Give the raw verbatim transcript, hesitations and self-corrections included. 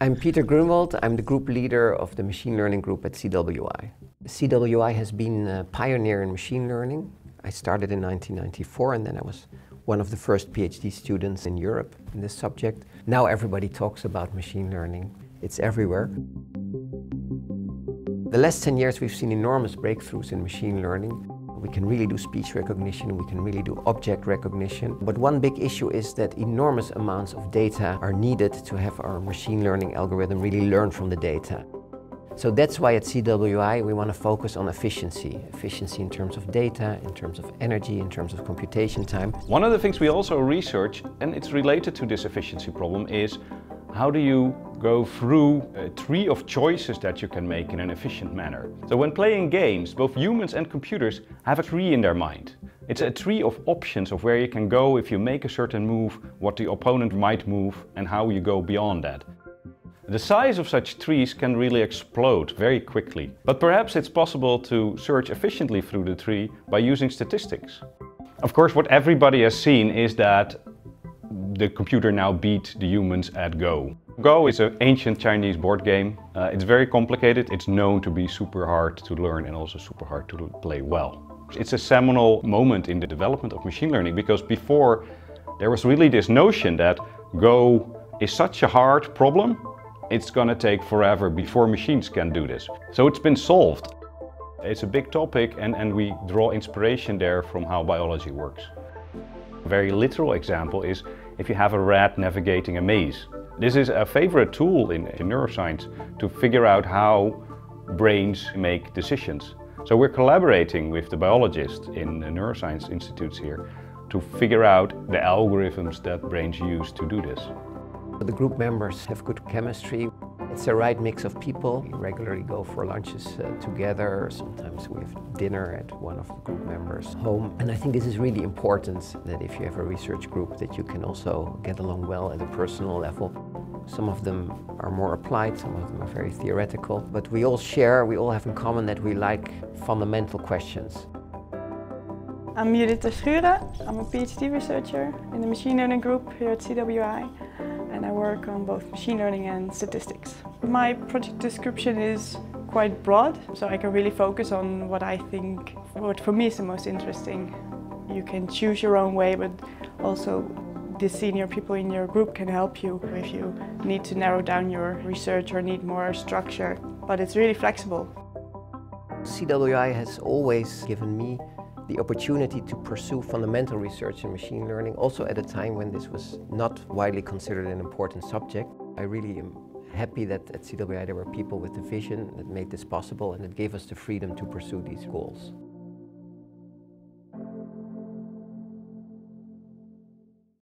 I'm Peter Grünwald. I'm the group leader of the machine learning group at C W I. C W I has been a pioneer in machine learning. I started in nineteen ninety-four, and then I was one of the first PhD students in Europe in this subject. Now everybody talks about machine learning. It's everywhere. The last ten years we've seen enormous breakthroughs in machine learning. We can really do speech recognition, we can really do object recognition. But one big issue is that enormous amounts of data are needed to have our machine learning algorithm really learn from the data. So that's why at C W I we want to focus on efficiency. Efficiency in terms of data, in terms of energy, in terms of computation time. One of the things we also research, and it's related to this efficiency problem, is how do you go through a tree of choices that you can make in an efficient manner. So when playing games, both humans and computers have a tree in their mind. It's a tree of options of where you can go if you make a certain move, what the opponent might move, and how you go beyond that. The size of such trees can really explode very quickly. But perhaps it's possible to search efficiently through the tree by using statistics. Of course, what everybody has seen is that the computer now beat the humans at Go. Go is an ancient Chinese board game. Uh, it's very complicated. It's known to be super hard to learn and also super hard to play well. It's a seminal moment in the development of machine learning, because before there was really this notion that Go is such a hard problem, it's gonna take forever before machines can do this. So it's been solved. It's a big topic, and, and we draw inspiration there from how biology works. A very literal example is if you have a rat navigating a maze. This is a favorite tool in, in neuroscience to figure out how brains make decisions. So we're collaborating with the biologists in the neuroscience institutes here to figure out the algorithms that brains use to do this. The group members have good chemistry. It's a right mix of people. We regularly go for lunches uh, together. Sometimes we have dinner at one of the group members' home. And I think this is really important, that if you have a research group, that you can also get along well at a personal level. Some of them are more applied, some of them are very theoretical. But we all share, we all have in common that we like fundamental questions. I'm Judith Schuren. I'm a PhD researcher in the machine learning group here at C W I. And I work on both machine learning and statistics. My project description is quite broad, so I can really focus on what I think, what for me is the most interesting. You can choose your own way, but also the senior people in your group can help you if you need to narrow down your research or need more structure, but it's really flexible. C W I has always given me the opportunity to pursue fundamental research in machine learning, also at a time when this was not widely considered an important subject. I really am happy that at C W I there were people with the vision that made this possible and that gave us the freedom to pursue these goals.